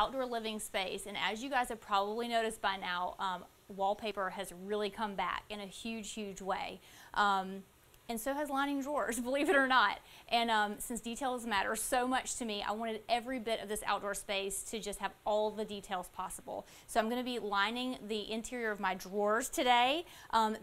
outdoor living space, and as you guys have probably noticed by now, wallpaper has really come back in a huge way. And so has lining drawers, believe it or not. And since details matter so much to me, I wanted every bit of this outdoor space to just have all the details possible. So I'm gonna be lining the interior of my drawers today.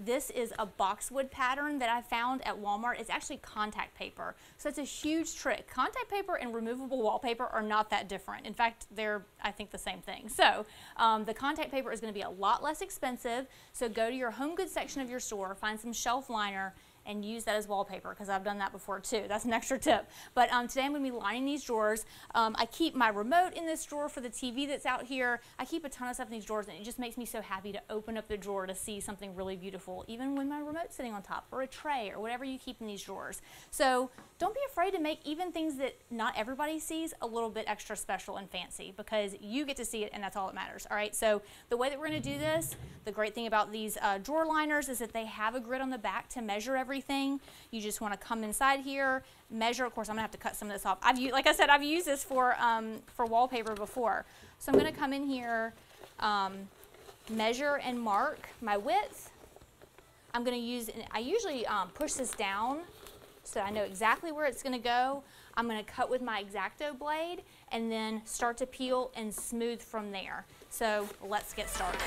This is a boxwood pattern that I found at Walmart. It's actually contact paper. So it's a huge trick. Contact paper and removable wallpaper are not that different. In fact, they're, I think, the same thing. So the contact paper is gonna be a lot less expensive. So go to your home goods section of your store, find some shelf liner, and use that as wallpaper, because I've done that before too. That's an extra tip. But today I'm going to be lining these drawers. I keep my remote in this drawer for the TV that's out here. I keep a ton of stuff in these drawers, and it just makes me so happy to open up the drawer to see something really beautiful, even when my remote's sitting on top, or a tray, or whatever you keep in these drawers. So don't be afraid to make even things that not everybody sees a little bit extra special and fancy, because you get to see it, and that's all that matters. All right, so the way that we're going to do this, the great thing about these drawer liners is that they have a grid on the back to measure everything. You just want to come inside here, measure. Of course, I'm gonna have to cut some of this off. Like I said, I've used this for wallpaper before. So I'm gonna come in here, measure and mark my width. I'm gonna use, and I usually push this down so I know exactly where it's gonna go. I'm gonna cut with my X-Acto blade and then start to peel and smooth from there. So let's get started.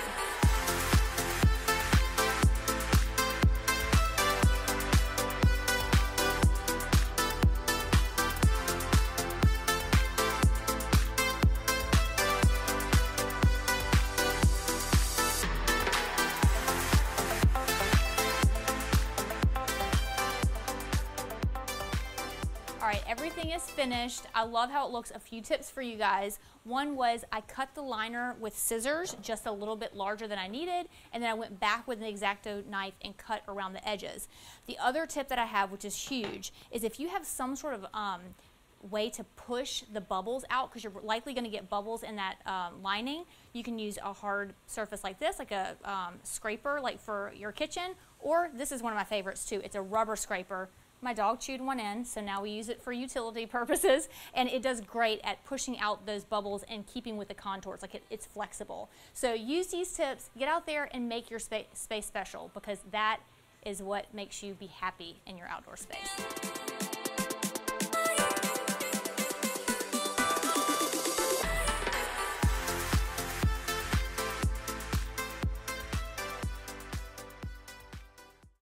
Everything is finished. I love how it looks. A few tips for you guys. One was I cut the liner with scissors, just a little bit larger than I needed, and then I went back with an X-Acto knife and cut around the edges. The other tip that I have, which is huge, is if you have some sort of way to push the bubbles out, because you're likely going to get bubbles in that lining, you can use a hard surface like this, like a scraper, like for your kitchen, or this is one of my favorites too. It's a rubber scraper. My dog chewed one end, so now we use it for utility purposes, and it does great at pushing out those bubbles and keeping with the contours. Like it's flexible. So use these tips, get out there and make your space special, because that is what makes you be happy in your outdoor space.